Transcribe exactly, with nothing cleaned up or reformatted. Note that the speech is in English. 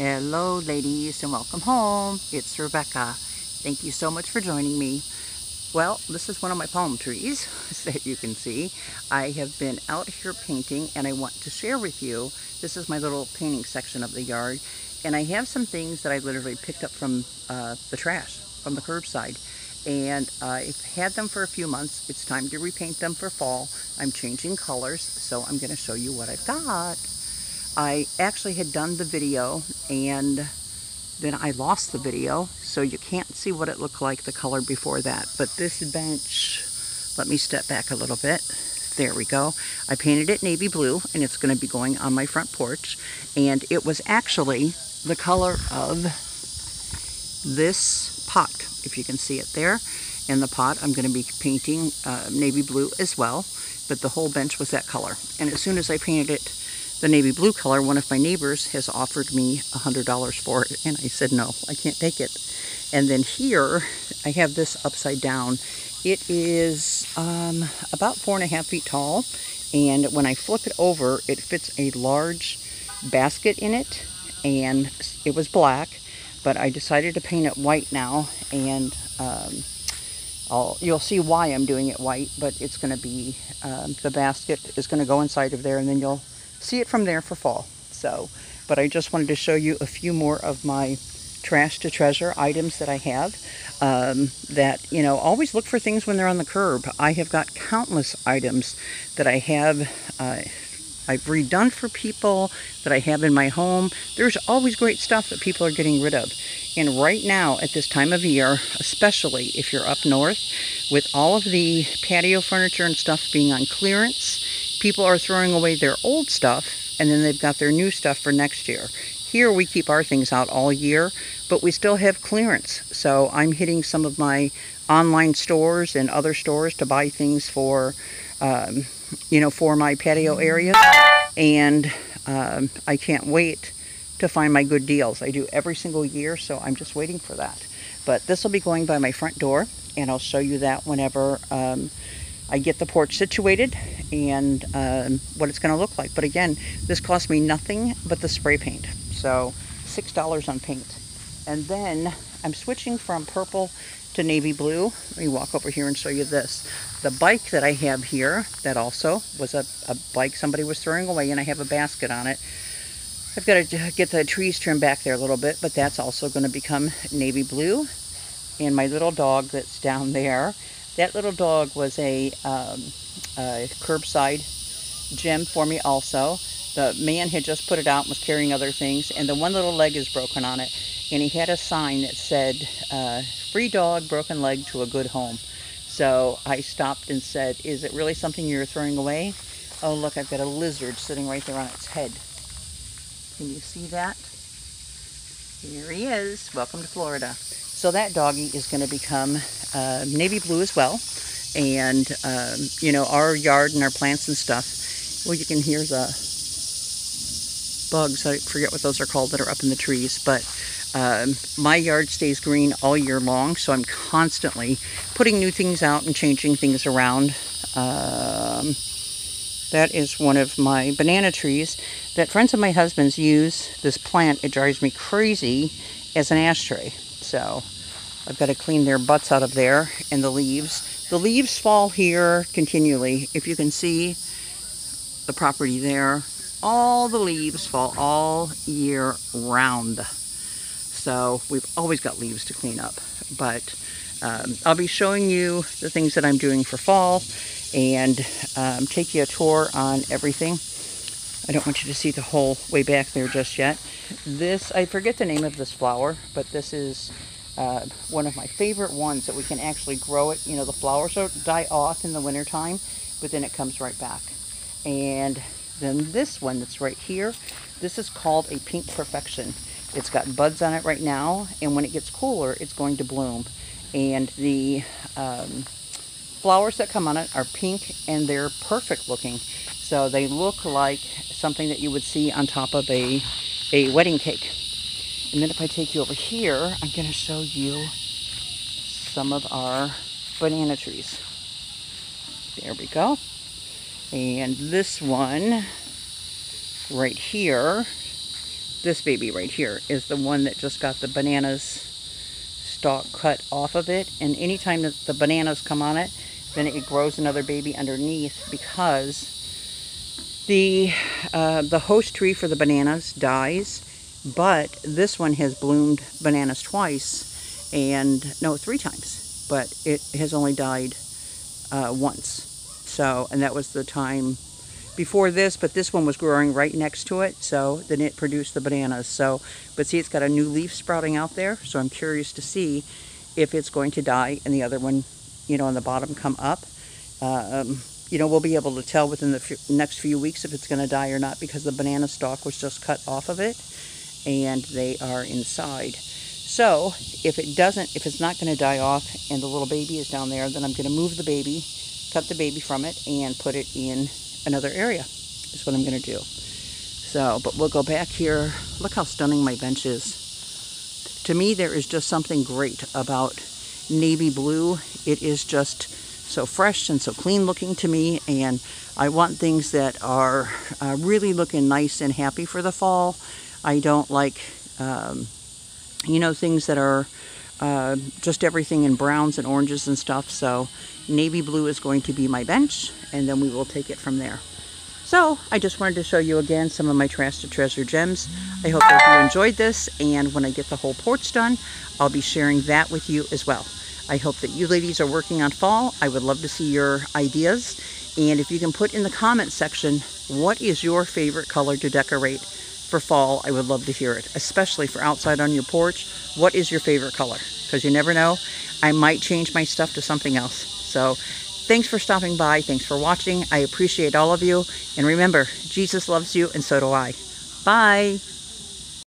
Hello ladies and welcome home. It's Rebecca. Thank you so much for joining me. Well, this is one of my palm trees that you can see. I have been out here painting and I want to share with you, this is my little painting section of the yard, and I have some things that I literally picked up from uh, the trash, from the curbside. And uh, I've had them for a few months. It's time to repaint them for fall. I'm changing colors, so I'm going to show you what I've got. I actually had done the video and then I lost the video, so you can't see what it looked like, the color before that. But this bench, let me step back a little bit. There we go. I painted it navy blue and it's going to be going on my front porch. And it was actually the color of this pot, if you can see it there. And the pot I'm going to be painting uh, navy blue as well, but the whole bench was that color. And as soon as I painted it the navy blue color, one of my neighbors has offered me one hundred dollars for it, and I said no, I can't take it. And then here I have this upside down. It is um, about four and a half feet tall, and when I flip it over it fits a large basket in it, and it was black, but I decided to paint it white now, and um, I'll, you'll see why I'm doing it white. But it's going to be, um, the basket is going to go inside of there, and then you'll see it from there for fall. So, but I just wanted to show you a few more of my trash to treasure items that I have. Um, that, you know, always look for things when they're on the curb. I have got countless items that I have, uh, I've redone for people, that I have in my home. There's always great stuff that people are getting rid of. And right now, at this time of year, especially if you're up north, with all of the patio furniture and stuff being on clearance, people are throwing away their old stuff, and then they've got their new stuff for next year. Here we keep our things out all year, but we still have clearance. So I'm hitting some of my online stores and other stores to buy things for, um, you know, for my patio area. And um, I can't wait to find my good deals. I do every single year, so I'm just waiting for that. But this will be going by my front door, and I'll show you that whenever um, I get the porch situated and um, what it's going to look like. But again, this cost me nothing but the spray paint. So six dollars on paint. And then I'm switching from purple to navy blue. Let me walk over here and show you this. The bike that I have here, that also was a, a bike somebody was throwing away, and I have a basket on it. I've got to get the trees trimmed back there a little bit, but that's also going to become navy blue. And my little dog that's down there, that little dog was a, um, a curbside gem for me also. The man had just put it out and was carrying other things, and the one little leg is broken on it. And he had a sign that said, uh, free dog, broken leg to a good home. So I stopped and said, is it really something you're throwing away? Oh, look, I've got a lizard sitting right there on its head. Can you see that? Here he is. Welcome to Florida. So that doggy is going to become uh, navy blue as well. And, um, you know, our yard and our plants and stuff. Well, you can hear the bugs. I forget what those are called that are up in the trees. But um, my yard stays green all year long. So I'm constantly putting new things out and changing things around. Um, that is one of my banana trees that friends of my husband's use. This plant, it drives me crazy, as an ashtray. So I've got to clean their butts out of there, and the leaves. The leaves fall here continually. If you can see the property there, all the leaves fall all year round. So we've always got leaves to clean up. But um, I'll be showing you the things that I'm doing for fall, and um, take you a tour on everything. I don't want you to see the whole way back there just yet. This, I forget the name of this flower, but this is uh, one of my favorite ones that we can actually grow it. You know, the flowers die off in the wintertime, but then it comes right back. And then this one that's right here, this is called a pink perfection. It's got buds on it right now, and when it gets cooler, it's going to bloom. And the um, flowers that come on it are pink, and they're perfect looking. So they look like something that you would see on top of a, a wedding cake. And then if I take you over here, I'm going to show you some of our banana trees. There we go. And this one right here this baby right here is the one that just got the bananas stalk cut off of it. And anytime that the bananas come on it, then it grows another baby underneath, because the uh, the host tree for the bananas dies. But this one has bloomed bananas twice, and no, three times, but it has only died uh, once. So, and that was the time before this, but this one was growing right next to it, so then it produced the bananas. So, but see, it's got a new leaf sprouting out there, so I'm curious to see if it's going to die and the other one, you know, on the bottom come up. Uh, um, you know, we'll be able to tell within the f next few weeks if it's going to die or not, because the banana stalk was just cut off of it and they are inside. So if it doesn't, if it's not going to die off and the little baby is down there, then I'm going to move the baby, cut the baby from it, and put it in another area is what I'm going to do. So, but we'll go back here. Look how stunning my bench is. To me, there is just something great about navy blue. It is just so fresh and so clean looking to me, and I want things that are uh, really looking nice and happy for the fall. I don't like, um, you know, things that are uh, just everything in browns and oranges and stuff. So navy blue is going to be my bench, and then we will take it from there. So I just wanted to show you again some of my Trash to Treasure gems. I hope that you enjoyed this, and when I get the whole porch done, I'll be sharing that with you as well. I hope that you ladies are working on fall. I would love to see your ideas. And if you can put in the comment section, what is your favorite color to decorate for fall? I would love to hear it, especially for outside on your porch. What is your favorite color? Because you never know, I might change my stuff to something else. So thanks for stopping by. Thanks for watching. I appreciate all of you. And remember, Jesus loves you, and so do I. Bye.